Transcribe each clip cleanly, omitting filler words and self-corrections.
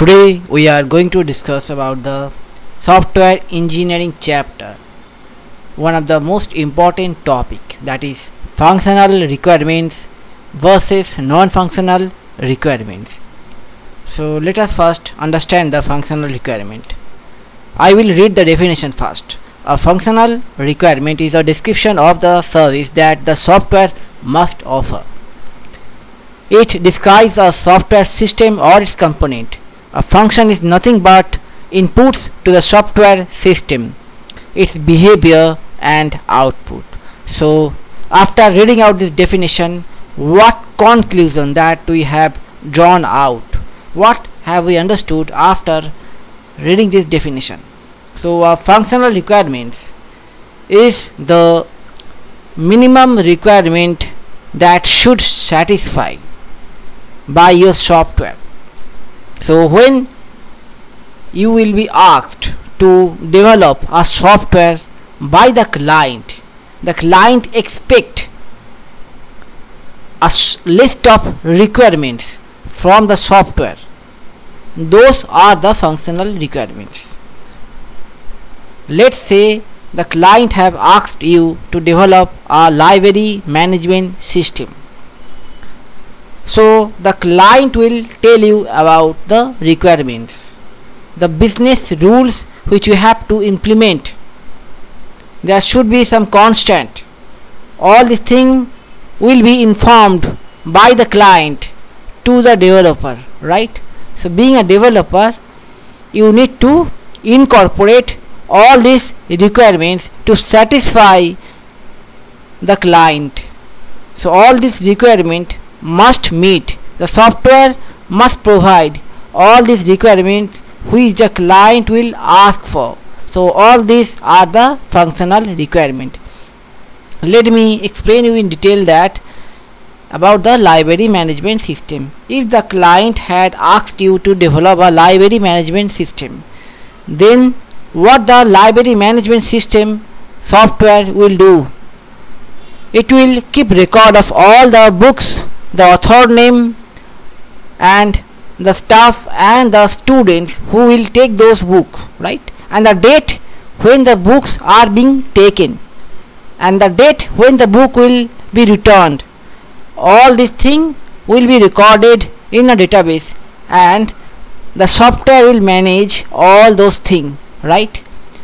Today we are going to discuss about the software engineering chapter, one of the most important topic, that is functional requirements versus non-functional requirements. So let us first understand the functional requirement. I will read the definition first. A functional requirement is a description of the service that the software must offer. It describes a software system or its component. A function is nothing but inputs to the software system, its behavior and output. So after reading out this definition, what conclusion that we have drawn out? What have we understood after reading this definition? So a functional requirement is the minimum requirement that should satisfy by your software. So when you will be asked to develop a software by the client expect a list of requirements from the software. Those are the functional requirements. Let's say the client have asked you to develop a library management system. So the client will tell you about the requirements, the business rules which you have to implement. There should be some constant. All these things will be informed by the client to the developer, right? So being a developer, you need to incorporate all these requirements to satisfy the client. So all these requirements must meet, the software must provide all these requirements which the client will ask for. So all these are the functional requirement. Let me explain you in detail that about the library management system. If the client had asked you to develop a library management system, then what the library management system software will do? It will keep record of all the books, the author name and the staff and the students who will take those books, right, and the date when the books are being taken and the date when the book will be returned. All these things will be recorded in a database and the software will manage all those things, right?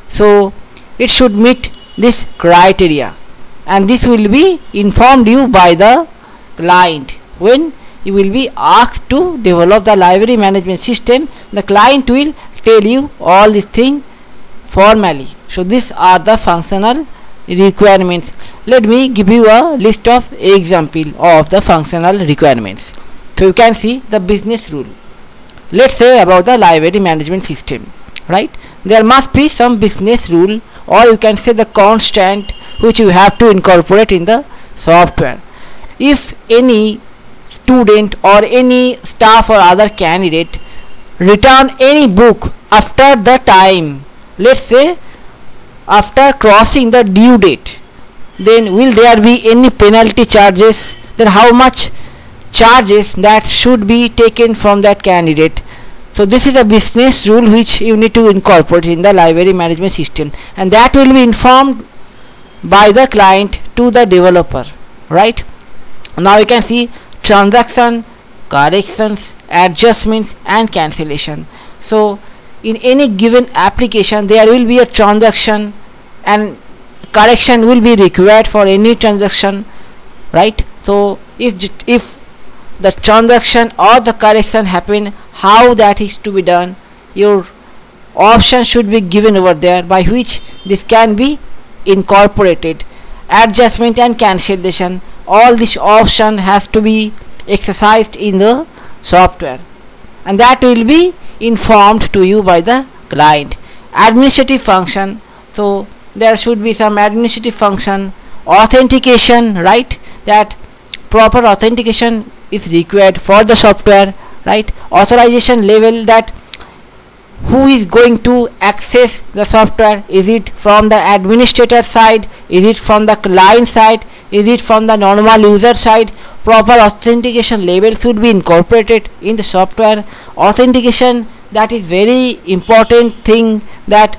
So it should meet this criteria and this will be informed you by the client. When you will be asked to develop the library management system, the client will tell you all these things formally. So these are the functional requirements. Let me give you a list of examples of the functional requirements. So you can see the business rule. Let's say about the library management system, right? There must be some business rule, or you can say the constant which you have to incorporate in the software. If any student or any staff or other candidate return any book after the time, let's say after crossing the due date, then will there be any penalty charges? Then how much charges that should be taken from that candidate? So this is a business rule which you need to incorporate in the library management system, and that will be informed by the client to the developer, right? Now you can see transaction, corrections, adjustments and cancellation. So in any given application there will be a transaction and correction will be required for any transaction, right? So if the transaction or the correction happen, how that is to be done, your option should be given over there by which this can be incorporated. Adjustment and cancellation, all this option has to be exercised in the software and that will be informed to you by the client. Administrative function, so there should be some administrative function. Authentication, right, that proper authentication is required for the software, right? Authorization level, that who is going to access the software, is it from the administrator side, is it from the client side, is it from the normal user side? Proper authentication label should be incorporated in the software. Authentication that is very important thing, that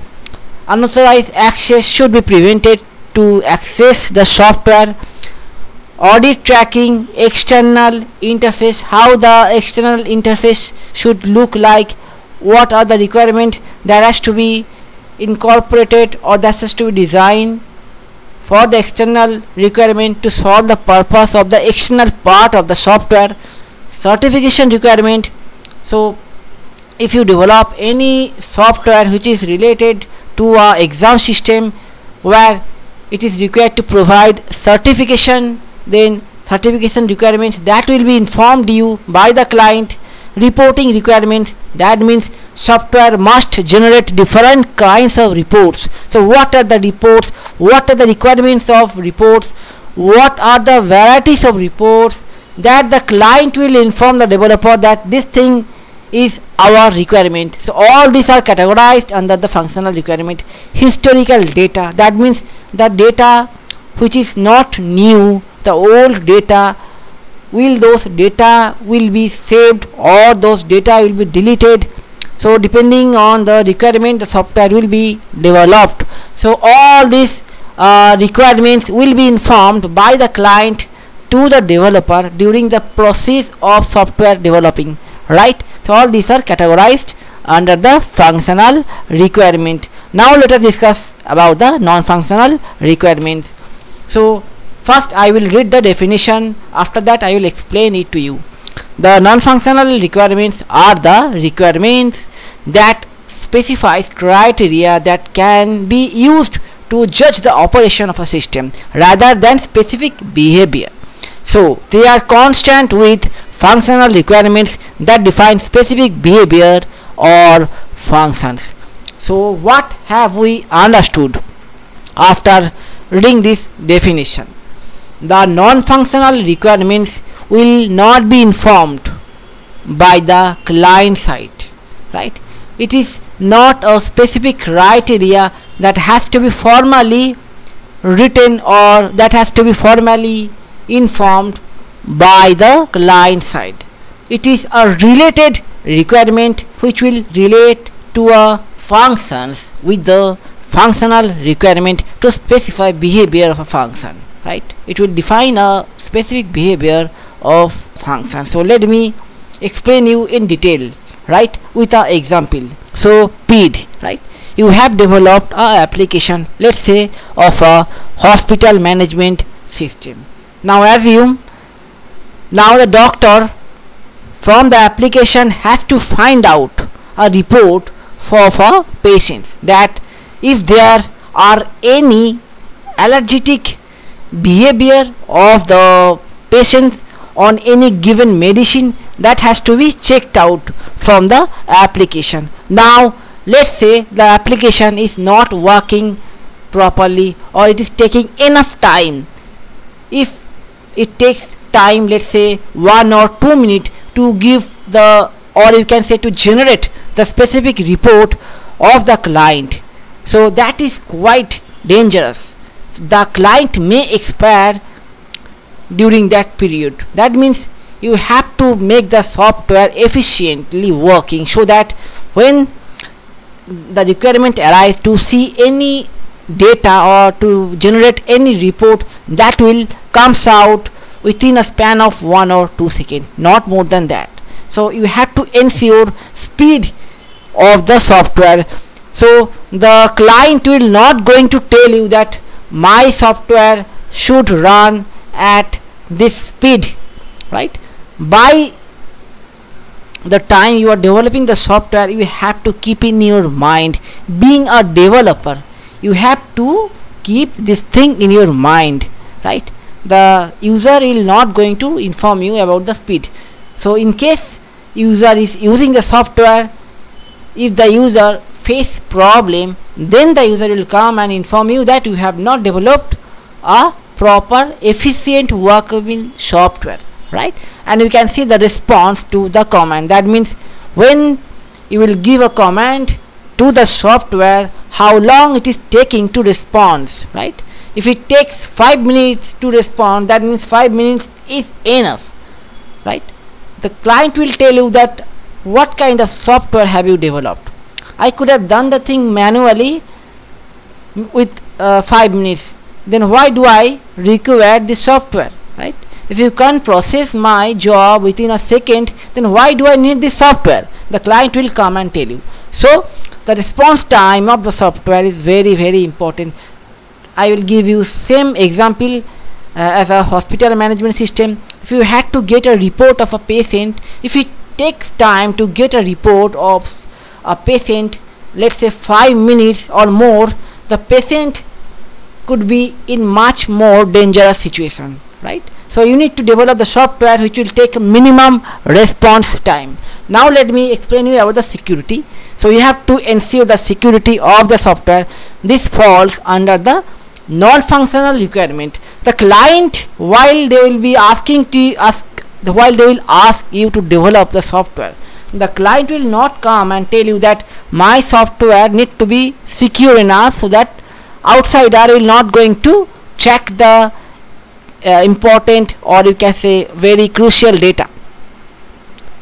unauthorized access should be prevented to access the software. Audit tracking, external interface, how the external interface should look like, what are the requirements that has to be incorporated or that has to be designed for the external requirement to solve the purpose of the external part of the software. Certification requirement, so if you develop any software which is related to an exam system where it is required to provide certification, then certification requirement that will be informed you by the client. Reporting requirement, that means software must generate different kinds of reports. So what are the reports, what are the requirements of reports, what are the varieties of reports, that the client will inform the developer that this thing is our requirement. So all these are categorized under the functional requirement. Historical data, that means the data which is not new, the old data, will those data will be saved or those data will be deleted. So depending on the requirement the software will be developed. So all these requirements will be informed by the client to the developer during the process of software developing, right? So all these are categorized under the functional requirement. Now let us discuss about the non-functional requirements. So first I will read the definition, after that I will explain it to you. The non-functional requirements are the requirements that specifies criteria that can be used to judge the operation of a system rather than specific behavior. So they are constant with functional requirements that define specific behavior or functions. So what have we understood after reading this definition? The non-functional requirements will not be informed by the client side, right? It is not a specific criteria that has to be formally written or that has to be formally informed by the client side. It is a related requirement which will relate to a functions with the functional requirement to specify behavior of a function, right? It will define a specific behavior of function. So let me explain you in detail, right, with an example. So PEED, right, you have developed an application, let's say of a hospital management system. Now assume now the doctor from the application has to find out a report for patients that if there are any allergic behavior of the patient on any given medicine, that has to be checked out from the application. Now let's say the application is not working properly or it is taking enough time. If it takes time, let's say 1 or 2 minutes to give the, or you can say to generate the specific report of the client, so that is quite dangerous. The client may expire during that period. That means you have to make the software efficiently working so that when the requirement arises to see any data or to generate any report, that will comes out within a span of 1 or 2 seconds, not more than that. So you have to ensure speed of the software. So the client will not going to tell you that my software should run at this speed, right? By the time you are developing the software, you have to keep in your mind, being a developer, you have to keep this thing in your mind, right? The user is not going to inform you about the speed. So in case user is using the software, if the user face problem, then the user will come and inform you that you have not developed a proper efficient workable software, right? And you can see the response to the command. That means when you will give a command to the software, how long it is taking to respond, right? If it takes 5 minutes to respond, that means 5 minutes is enough, right? The client will tell you that what kind of software have you developed? I could have done the thing manually with 5 minutes. Then why do I require the software, right? If you can't process my job within a second, then why do I need the software? The client will come and tell you. So the response time of the software is very, very important. I will give you same example as a hospital management system. If you had to get a report of a patient, if it takes time to get a report of a patient, let's say 5 minutes or more, the patient could be in much more dangerous situation, right? So you need to develop the software which will take minimum response time. Now let me explain you about the security. So you have to ensure the security of the software. This falls under the non-functional requirement. The client, while they will be asking you to develop the software, the client will not come and tell you that my software needs to be secure enough so that outsider will not going to check the important, or you can say very crucial data,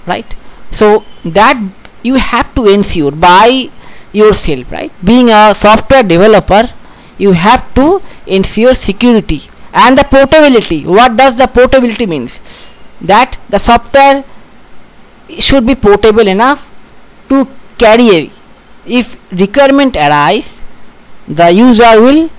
right? So that you have to ensure by yourself, right? Being a software developer, you have to ensure security and the portability. What does the portability means? That the software should be portable enough to carry. If requirement arise, the user will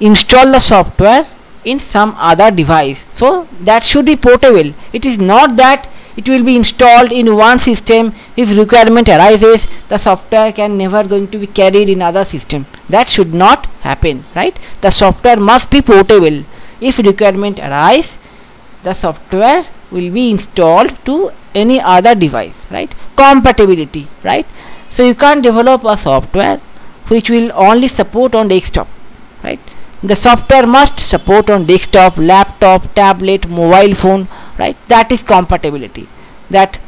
install the software in some other device. So that should be portable. It is not that it will be installed in one system. If requirement arises, the software can never going to be carried in other system. That should not happen, right? The software must be portable. If requirement arise, the software will be installed to any other device, right? Compatibility, right? So you can't develop a software which will only support on desktop, right? The software must support on desktop, laptop, tablet, mobile phone, right? That is compatibility, that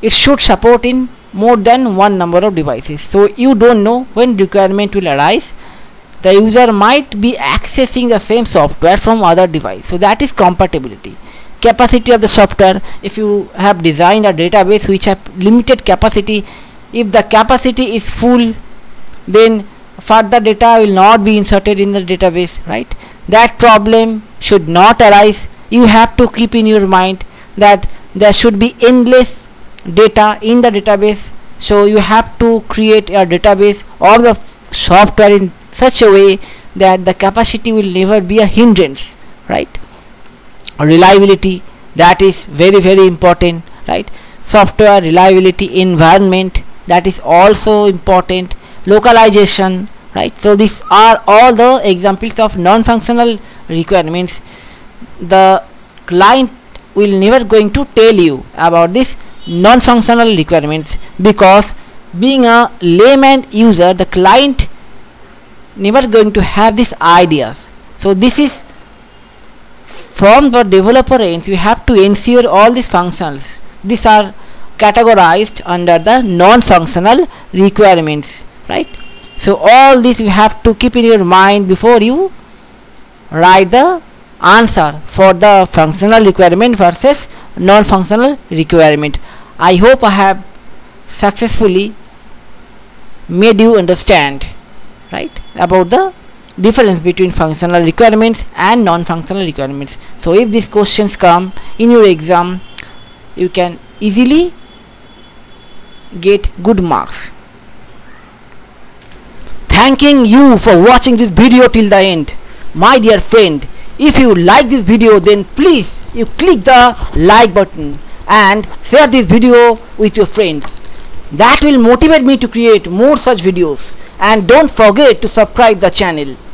it should support in more than one number of devices. So you don't know when requirement will arise. The user might be accessing the same software from other device. So that is compatibility. Capacity of the software. If you have designed a database which have limited capacity, if the capacity is full, then further data will not be inserted in the database, right? That problem should not arise. You have to keep in your mind that there should be endless data in the database. So you have to create a database or the software in such a way that the capacity will never be a hindrance, right? Reliability, that is very, very important, right? Software reliability, environment, that is also important. Localization, right? So these are all the examples of non-functional requirements. The client will never going to tell you about this non-functional requirements, because being a layman user, the client never going to have these ideas. So this is from the developer end. You have to ensure all these functions. These are categorized under the non-functional requirements, right? So all this you have to keep in your mind before you write the answer for the functional requirement versus non-functional requirement. I hope I have successfully made you understand, right, about the difference between functional requirements and non-functional requirements. So if these questions come in your exam, you can easily get good marks. Thanking you for watching this video till the end. My dear friend, if you like this video, then please you click the like button and share this video with your friends. That will motivate me to create more such videos. And don't forget to subscribe the channel.